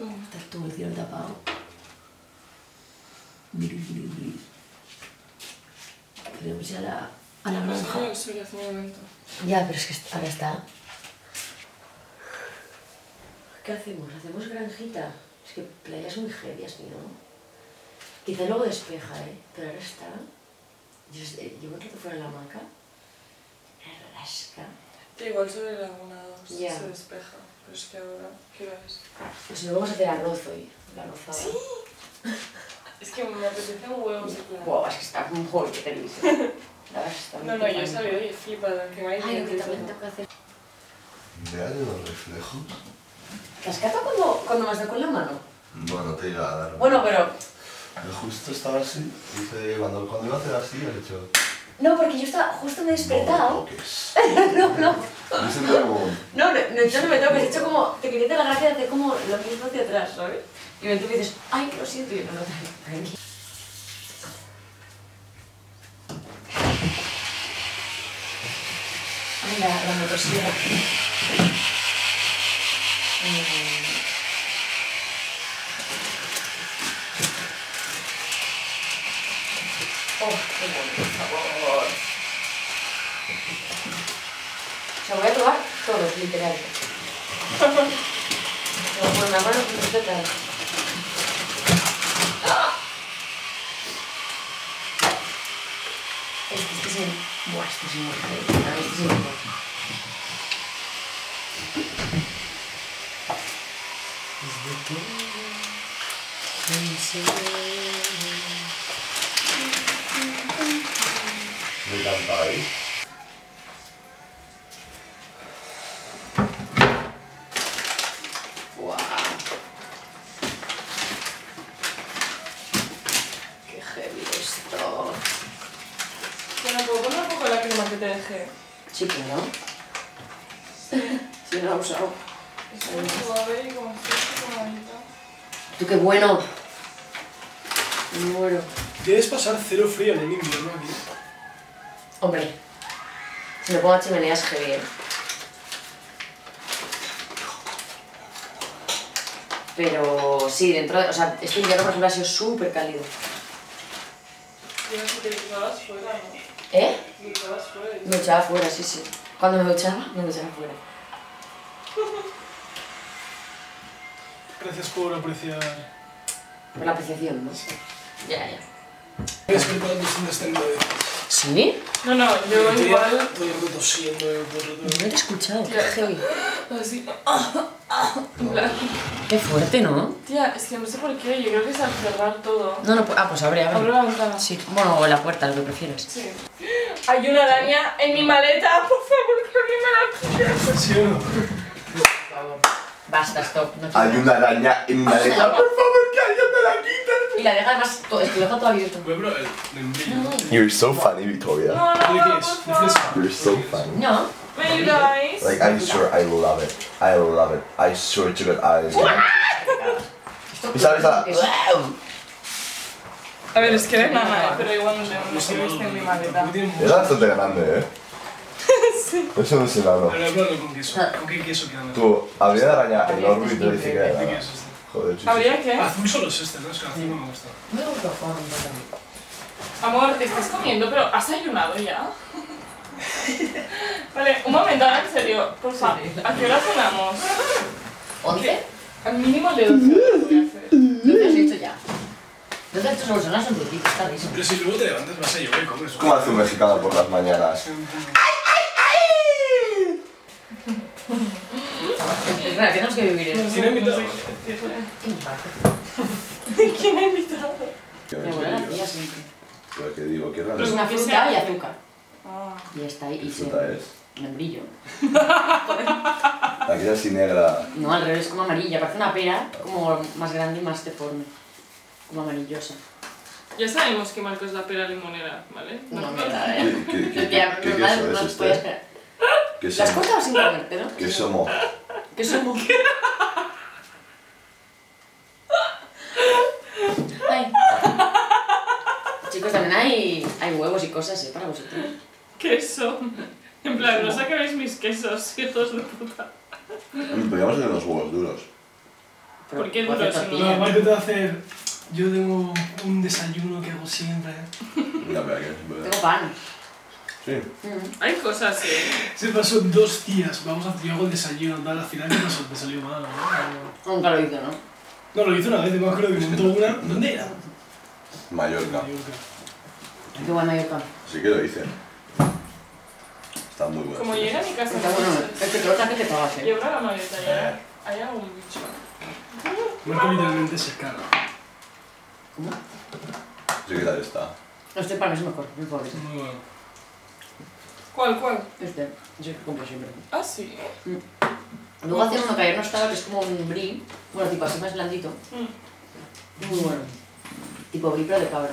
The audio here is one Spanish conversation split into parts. Sta tutto il giro da pao. Queremos ir a la granja. No, sí, hace un momento. Ya, pero es que ahora está. ¿Qué hacemos? ¿Hacemos granjita? Es que playa es muy heavy, así, ¿no? Quizá luego despeja, ¿eh? Pero ahora está. Yo me quedo fuera de la hamaca. Rasca. Pero igual sobre la 1 o 2 se despeja. Pero es que ahora, ¿qué hora es? Pues no vamos a hacer arroz hoy. La rozada. Sí. Es que me apetece un huevo. Wow, es que está un juego que tenéis. No, yo he sabido y he flipado. Que me ha dicho que también tengo que hacer. ¿Me ha dado reflejos? ¿Te has catado cuando me has dado con la mano? No, no te iba a dar. Bueno, pero... Yo justo estaba así. Dice, cuando iba a hacer así, has hecho... No, porque yo estaba... Justo me he despertado. No. No, yo no me toques. He hecho como... Te quería hacer la gracia de hacer como lo mismo hacia atrás, ¿sabes? Y tú me dices, ay, que lo siento, y yo no, tranqui. Ay, la motosierra. Oh, qué bueno, por favor. Se voy a probar todos, literal. Pero con la mano que se trata. Buah, esto es muy feo. A ver, esto es muy feo. Me encanta ahí. Wow. Qué heavy esto. Bueno, ¿puedo poner un poco la crema que te dejé? Sí, claro. Sí, no la he usado. Es muy suave y como estoy comadita. ¡Tú qué bueno! Me muero. Debes pasar 0 frío en el invierno aquí. Hombre, si me pongo a chimeneas, qué bien. Pero sí, dentro de... O sea, este invierno, por ejemplo, ha sido súper cálido. Te echabas fuera, ¿no? ¿Eh? Me echabas fuera. Me echaba fuera, sí. Cuando me echaba fuera. Gracias por apreciar... Por la apreciación, ¿no? Sí. Ya. ¿Eres preparando sin desayuno? ¿Sí? No, yo igual... Estoy tosiendo por otro lado. No te he escuchado, qué heavy. Así... Qué fuerte, ¿no? Tía, es que no sé por qué, yo creo que es al cerrar todo. No, pues abre. Abre la ventana. Sí, bueno, o la puerta, lo que prefieres. Sí. Hay una araña en mi maleta, por favor, que alguien me la quite. ¿Sí o no? Por favor. Basta, stop. Hay una araña en mi maleta, por favor, que alguien me la quite. Y la deja además, es que lo deja todo abierto. You're so funny, Victoria. You're so funny. No. But you guys... Like, I'm sure I love it. I swear to God, I love it. A ver, es que es nada, pero igual no sé, no viste en mi maleta. Es bastante grande, ¿eh? Sí. Eso no es enano. Pero he hablado con queso. ¿Con qué queso quedan? Tú, habría de araña enorme y te dice que era enano. Joder, chicos. ¿Habría qué? Azul solo es este, ¿no? Es que azul no me gusta. Me gusta Juan, también. Amor, te estás comiendo, pero ¿has ayunado ya? Vale, un momento, ahora en serio, por favor, ¿a qué hora cenamos? ¿11? Al mínimo de 12 horas voy a hacer. ¿No te has hecho ya? No te has hecho solo sonas en tu tío, está bien. Pero si luego te levantas vas a llover y comes. ¿Cómo hace un mexicano por las mañanas? ¡Ay! Espera, tenemos que vivir eso. ¿Quién ha invitado? ¿Quién ha invitado? Me vuelve la tía siempre. Pero que digo, qué raro. Es una fruta y azúcar. Y está ahí. ¿Qué fruta es? Membrillo. La que es así negra. No, al revés, como amarilla. Parece una pera, como más grande y más deforme. Como amarillosa. Ya sabemos que Marco es la pera limonera, ¿vale? No, verdad, ¿eh? ¿Qué queso es este? ¿Qué somos? ¿Las cortabas sin comerte, no? ¿Qué somos? ¿Qué somos? Ay. Chicos, también hay huevos y cosas, ¿eh? Para vosotros. Queso. En plan, no sacabéis mis quesos, hijos de puta. Podríamos hacer unos huevos duros. ¿Por qué duro eso? No, aparte de hacer... Yo tengo un desayuno que hago siempre. La verdad que es... Tengo pan. Sí. Hay cosas que... Se pasó 2 días, vamos a hacer el desayuno, tal, al final me salió mal, ¿no? Nunca lo hice, ¿no? No, lo hice una vez, me acuerdo que montó una... ¿Dónde era? Mallorca. Qué buena Mallorca. Sí que lo hice. Está muy bueno. Como llega a mi casa... Está bueno, es que creo que te pagas, ¿eh? Yo creo la maleta, ya hay algún bicho. No, que literalmente se escala. ¿Cómo? Sí, ¿qué tal está? No, este para mí es mejor, muy pobre. Muy bueno. ¿Cuál? Este, es el que compro siempre. ¿Ah, sí? Luego hacía uno que ayer no estaba, que es como un brie, bueno, tipo así más blandito. Muy bueno. Tipo brie, pero de cabra.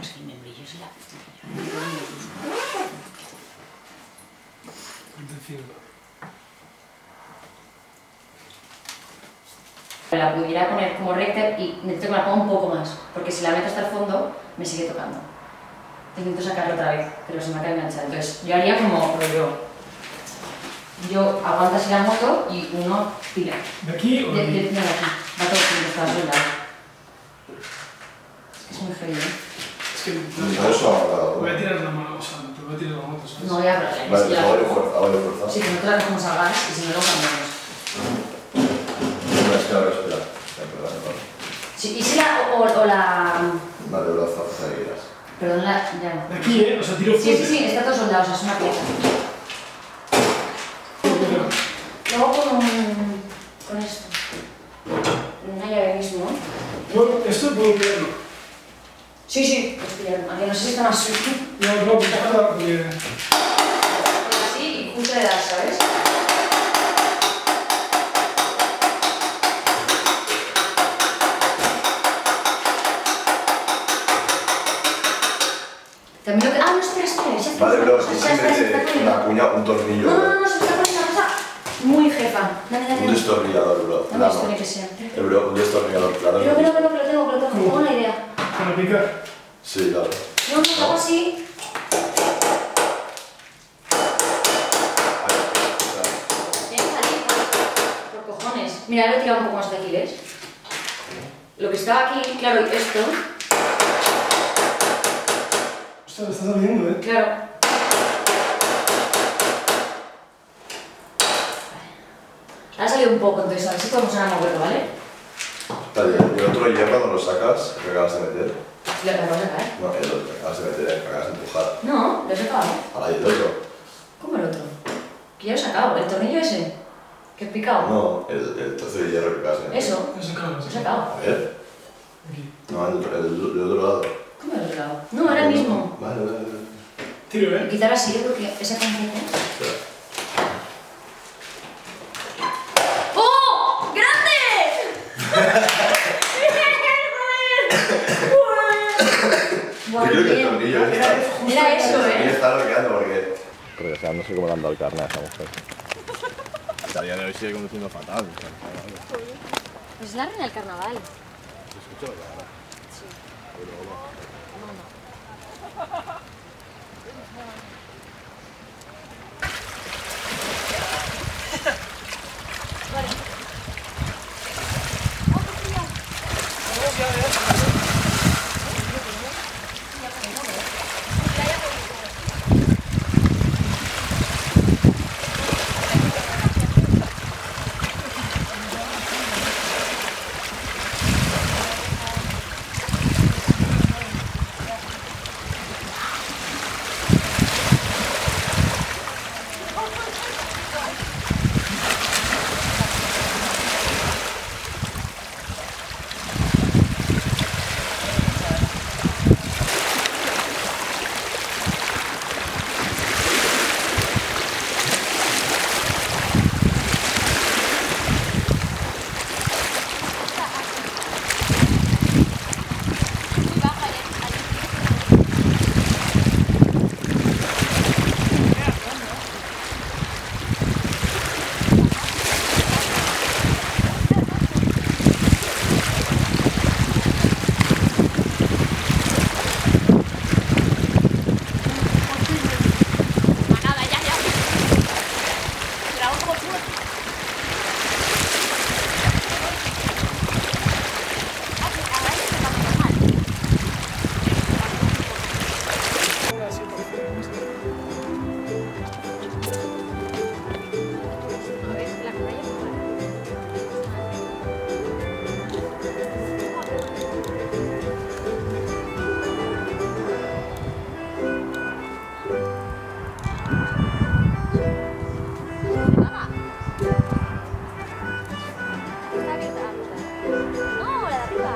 Es que me brillo, es la... La pudiera poner como recta y necesito que la ponga un poco más, porque si la meto hasta el fondo me sigue tocando. Intento sacarlo otra vez, pero se me acaba enganchada. Entonces yo haría como yo aguanto así la moto y uno tira. ¿De aquí o de aquí? No, de aquí. Va todo junto, está a su lado. Es que es muy frío, ¿eh? Es que no eso. Voy a tirar la mano, o sea, te voy a tirar la moto, ¿sabes? No voy a hablar, vale, pues ahora de fuerza. Sí, que nosotros la dejamos a gas y si no lo cambiamos. Sí, y si la... o la... Vale, o la zarza de guiras. Perdón, la... ya no. Aquí, ¿eh? O sea, tiro... Sí, está todo soldado, o sea, es una pieza. Luego con esto. Una llave mismo, ¿eh? Bueno, esto puedo pillarlo. Sí, puedes pillarlo. Aunque no sé si está más sucio. No, nada, porque... Así y justo le das, ¿sabes? También lo que... Ah, no, espera. Vale, pero si siempre se acuña un tornillo. No, se está poniendo una cosa muy jefa. Dale. Un destornillador, bro. No, esto tiene que ser. Bro, un destornillador, claro. Pero que lo tengo. Tengo una idea. ¿Para picar? Sí, claro. No, hago así. Tiene que salir. Por cojones. Mira, lo he tirado un poco más de aquí, ¿ves? Lo que estaba aquí, claro, esto... Lo está saliendo, ¿eh? Claro. Ha salido un poco, entonces a ver si podemos sonar un acuerdo, ¿vale? Está bien. ¿Y otro hierro cuando lo sacas, que acabas de meter? ¿Lo acabas de sacar? No, el otro, que acabas de meter, que acabas de empujar. No, lo he sacado. Ahora hay el otro. ¿Cómo el otro? Que ya lo he sacado, el tornillo ese. Que he picado. No, el trozo de hierro que acabas de meter. Eso. Lo he sacado. A ver. Aquí. No, el otro lado. ¿Cómo lo he tocado? No, ahora mismo. Vale. Tiro, ¿eh? Quitar así, porque esa canción. ¡Oh! ¡Grande! ¡Guau! Yo creo que el tornillo está. Mira eso, ¿eh? Está bloqueando porque... Pero, o sea, no sé cómo le han dado el carnet a esa mujer. A día de hoy sigue conduciendo fatal. Pues es la reina del carnaval. ¿Te escucho? Sí. abierta. No, la de arriba.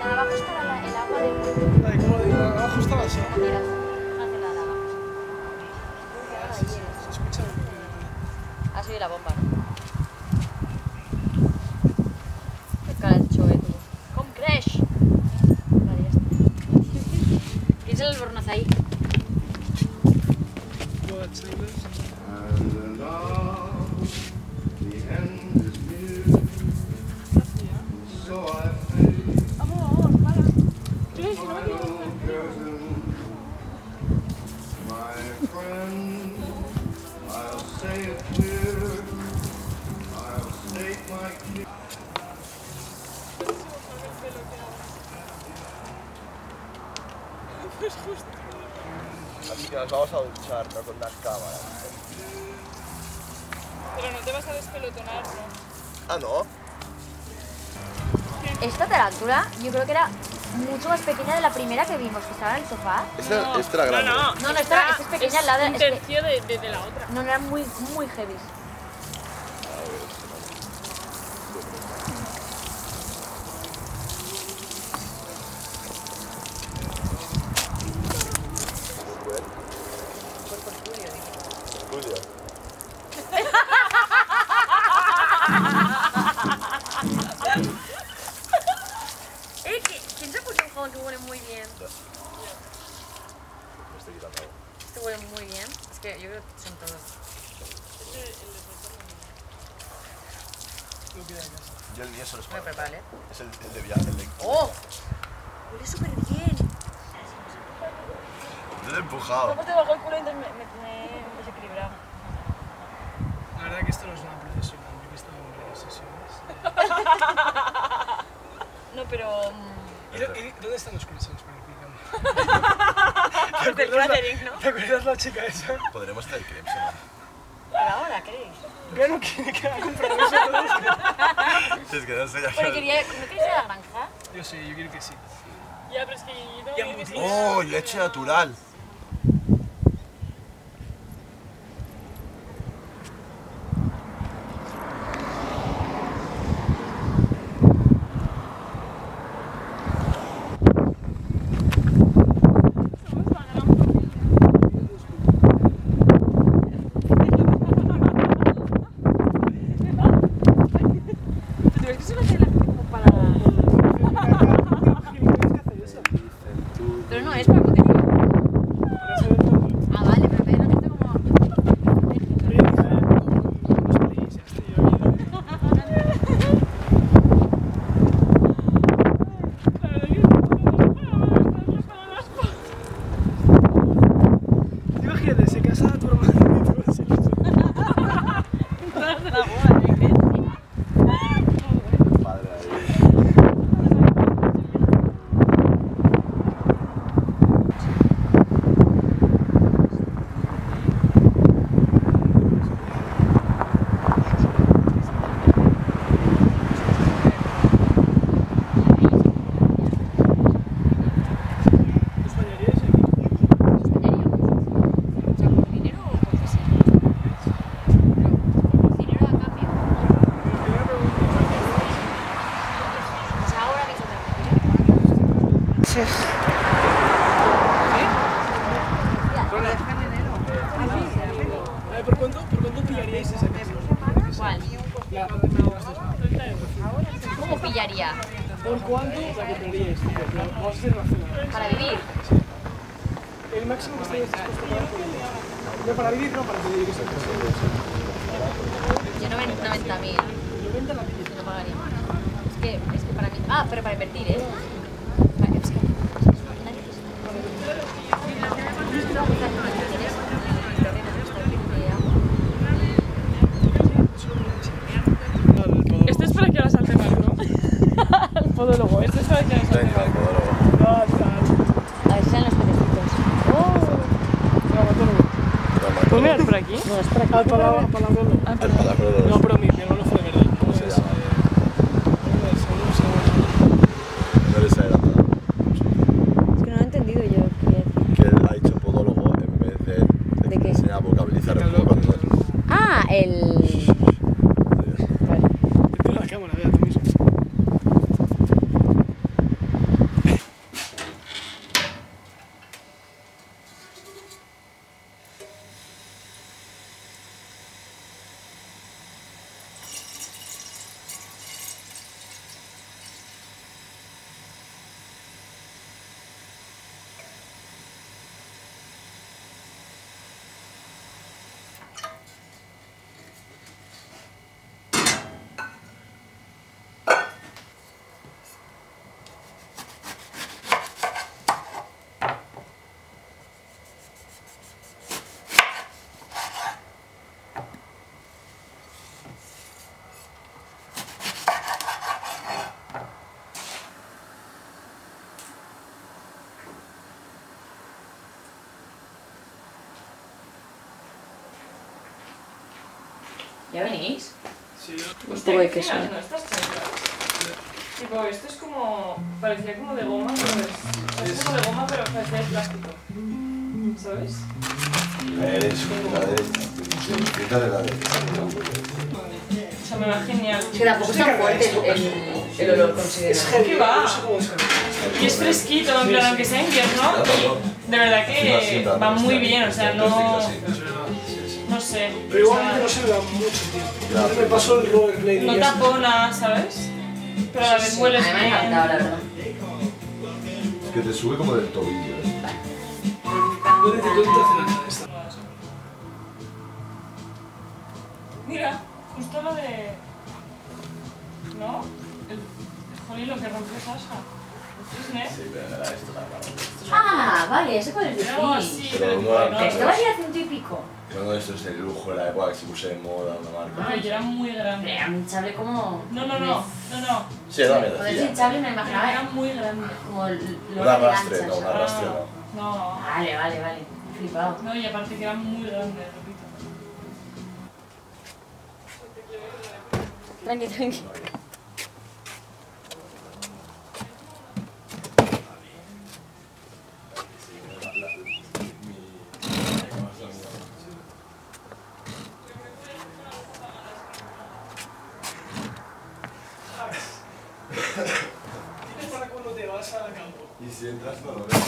La de abajo es para el agua del mundo. Ay, ¿cómo la de abajo está así? No, mira, hace la de abajo. Sí, sí, se escucha. Ha subido la bomba. Qué cacho, tú. ¡Con crash! Vale, ya está. ¿Quién se los bornas ahí? Así que nos vamos a duchar, no con las cámaras. Pero no te vas a despelotonar, ¿no? Ah, ¿no? Esta tarántula yo creo que era mucho más pequeña de la primera que vimos, que estaba en el sofá. Esta era grande. No, esta es pequeña. Es un tercio de la otra. No, eran muy heavy. Que huele muy bien. Este huele muy bien. Es que yo creo que son todos. Yo el día solo espero. Es el de viaje, el de... ¡Oh! Huele súper bien. Yo lo he empujado. Me he puesto bajo el culo y entonces me he desequilibrado. La verdad que esto no es una profesional. Yo he visto varias sesiones. No, pero... ¿Dónde están los cursos para el pijama? Los del catering, ¿no? ¿Te acuerdas la chica esa? Podremos traer crepes, ¿no? ¿Para ahora queréis? Yo no quiero que haga compromiso con esto. Es que no sé ya. Pero quería... ¿No queréis ir a la granja? Yo sí, yo quiero que sí. Ya, pero es que yo tengo que... ¡Oh, leche natural! ¿Cómo pillaría? ¿Por cuánto la compraríais? Vamos a ser racionales. ¿Para vivir? Sí. El máximo que estaría dispuesto para... No, para vivir no, para vivir. Yo 90.000. No pagaría. Es que para mí... Ah, pero para invertir, ¿eh? Este es para que nos hace mal. A ver si sean los pequeñitos. ¡Oh! ¿Puedo mirar por aquí? No, es por aquí. Al palabra. No, pero mi no fue de verdad. ¿Cómo se llama? No le sale la palabra. Es que no lo he entendido yo. Que él ha dicho podólogo en vez de... ¿De qué? Enseñar a vocabilizar el poco. Ah, el... Vale. Te pongo la cámara, vea, tú mismo. ¿Ya venís? Sí. Un poco de queso. ¿No? Estas chanclas. Tipo, esto es como... parecía como de goma, pero es como de goma, pero parecía de plástico. ¿Sabes? La de la derecha. O sea, me va genial. Es que tampoco es tan fuerte el olor, considero. Es que va. Y es fresquito, en plan, aunque sea invierno. Y de verdad que va muy bien, o sea, no... No sé. Pero igualmente no se da mucho, tío. No me pasó el rollerblade. No tapona, ¿sabes? Pero a la vez hueles bien. A mí me ha encantado, la verdad. Es que te sube como del tobillo, ¿eh? ¿Dónde te encuentras en la esta? Mira, justo lo de... ¿No? El jolín, lo que rompió Sasha. ¿Cisne? Sí, pero no era esto la cara. Ah, vale, eso puede ser. No, sí, pero no. Esto valía $100 y pico. No, esto es de lujo, era de cual, que se puse de moda una marca. Ah, yo era muy grande. Era hinchable como... No. Sí, era mierda. Cuando es hinchable me imaginaba era muy grande. Como lo arrastre, no, un arrastre no. No. Vale. Flipado. No, y aparte que era muy grande. Tranqui. ¿Qué te pasa cuando te vas al campo? Y si entras no lo ves.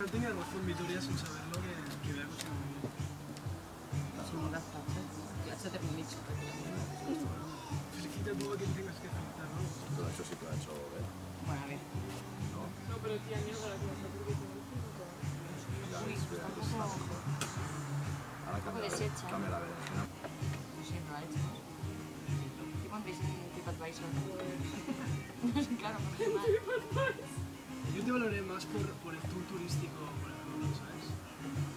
No tenga razón Vitoria sin saberlo que vea cosas muy bien. Son las tantas. Ya se te pone mucho. Fresquita tú a quien tengas que afectar, ¿no? Todo eso sí que lo ha hecho, ¿eh? Bueno, a ver. No, pero tía, mira con la que vas a hacer que te gusta. Ahora cambia la vereda. No sé, no la he hecho. ¿Cómo empiezas en TripAdvisor? No sé, claro, no es mal. Yo te valoré más por el tour turístico, por ejemplo, ¿sabes?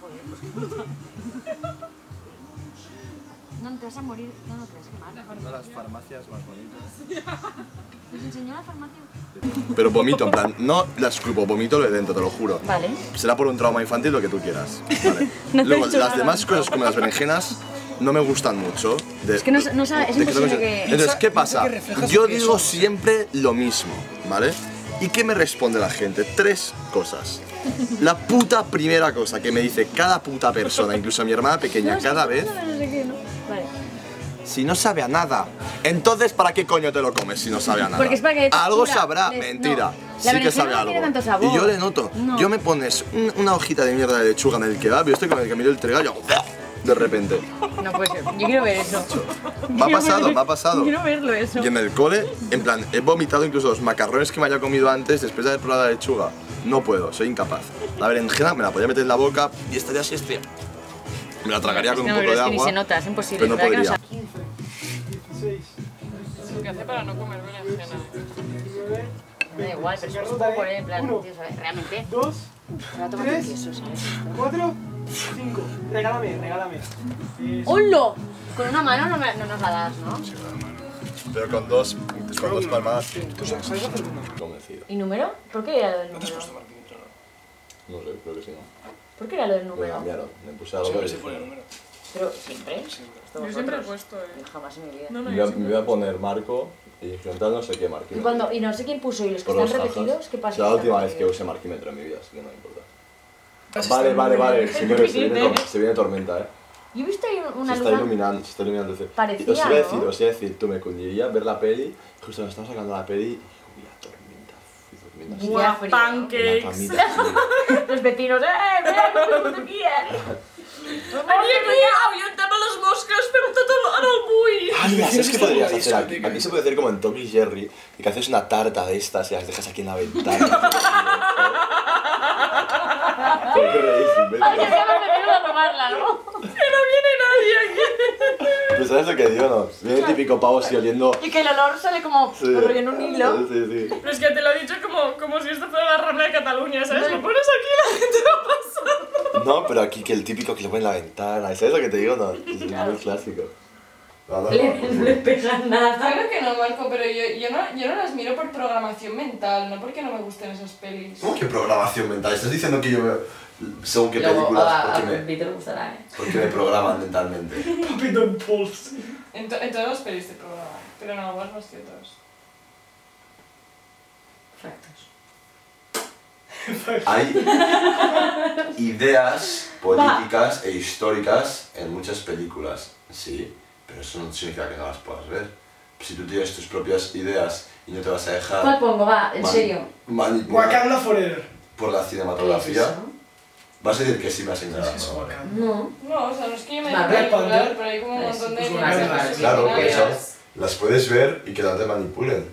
Joder, no te vas a morir, no crees que mal. Una de las farmacias más bonitas. ¿Nos enseñó la farmacia? Pero vomito, en plan, no la escupo, vomito lo de dentro, te lo juro. Vale. Será por un trauma infantil lo que tú quieras. Vale. No luego, las demás cosas como las berenjenas no me gustan mucho. Es que no sabes, es imposible que... Entonces, ¿qué pasa? Yo digo siempre lo mismo, ¿vale? ¿Y qué me responde la gente? 3 cosas. La puta primera cosa que me dice cada puta persona, incluso a mi hermana pequeña, cada vez... Si no sabe a nada, entonces ¿para qué coño te lo comes si no sabe a nada? Porque es para que algo sabrá, mentira. No. Sí que sabe algo. Tiene tanto sabor. Y yo le noto. No. Yo me pones una hojita de mierda de lechuga en el kebab y estoy con el que miro el trigal y hago... De repente. No puede ser. Yo quiero ver eso. Me ha pasado. Quiero verlo eso. Y en el cole, en plan, he vomitado incluso los macarrones que me haya comido antes después de haber probado la lechuga. No puedo, soy incapaz. La berenjena me la podía meter en la boca y estaría así, me la tragaría con un poco de agua. Ni se nota, es imposible. Pero no podría. Lo que hace para no comer berenjena. Me da igual, pero es un poco por en plan, tío, ¿sabes? Realmente. 2, 3, 4, 5. Regálame. ¡Hola! Con una mano no nos la das, ¿no? Sí, con una mano. Pero con dos palmadas. Sí. ¿Tú sabes hacer una? Convencido. ¿Y número? ¿Por qué era lo del número? ¿No te has puesto Martín? No sé, creo que sí, ¿no? ¿Por qué era lo del número? Lo cambiaron, le puse algo. Siempre se pone el número. ¿Pero siempre? Yo siempre he puesto, Jamás en mi vida. Me voy a poner Marco y enfrentar no sé qué marquímetro. Y no sé quién puso y los que están repetidos, ¿qué pasa? Es la última vez que usé marquímetro en mi vida, así que no me importa. Vale, señores, se viene tormenta, ¿eh? Yo he visto ahí una luna... Se está iluminando. Parecía, Os iba a decir, tú me cundiría ver la peli, justo nos estamos sacando la peli y digo, tormenta. Buah, pancakes. Los vecinos, ven, aquí, avientaba las moscas, pero todo era muy... Mira, ¿sabes qué podrías hacer aquí? Aquí se puede hacer como en Tom y Jerry, que haces una tarta de estas y las dejas aquí en la ventana. Porque se va a meter a robarla, ¿no? Que no viene nadie aquí. ¿Pero sabes lo que digo, no? Viene el típico pavo así oliendo... Y que el olor sale como en un hilo. Sí. Pero es que te lo he dicho como si esto fuera la Rambla de Cataluña, ¿sabes? Lo pones aquí y la gente va pasando. No, pero aquí que el típico que lo pone en la ventana. ¿Sabes lo que te digo, no? Es muy clásico. No les pesa nada. Claro que no, Marco, pero yo no las miro por programación mental, no porque no me gusten esas pelis. ¿Cómo que programación mental? ¿Estás diciendo que yo veo según qué películas? Porque me programan mentalmente. Papito en Pulse. En todas las pelis te programan, pero en algunas no es cierto. Hay ideas políticas e históricas en muchas películas, sí, pero eso no significa que no las puedas ver. Si tú tienes tus propias ideas y no te vas a dejar... ¿Cuál pongo? Va, en serio. Wakanda Forever. Por la cinematografía. ¿Vas a decir que sí me has señalado? No. No, o sea, no es que yo me diga manipular, pero hay como un montón de... Claro, pero las puedes ver y que no te manipulen.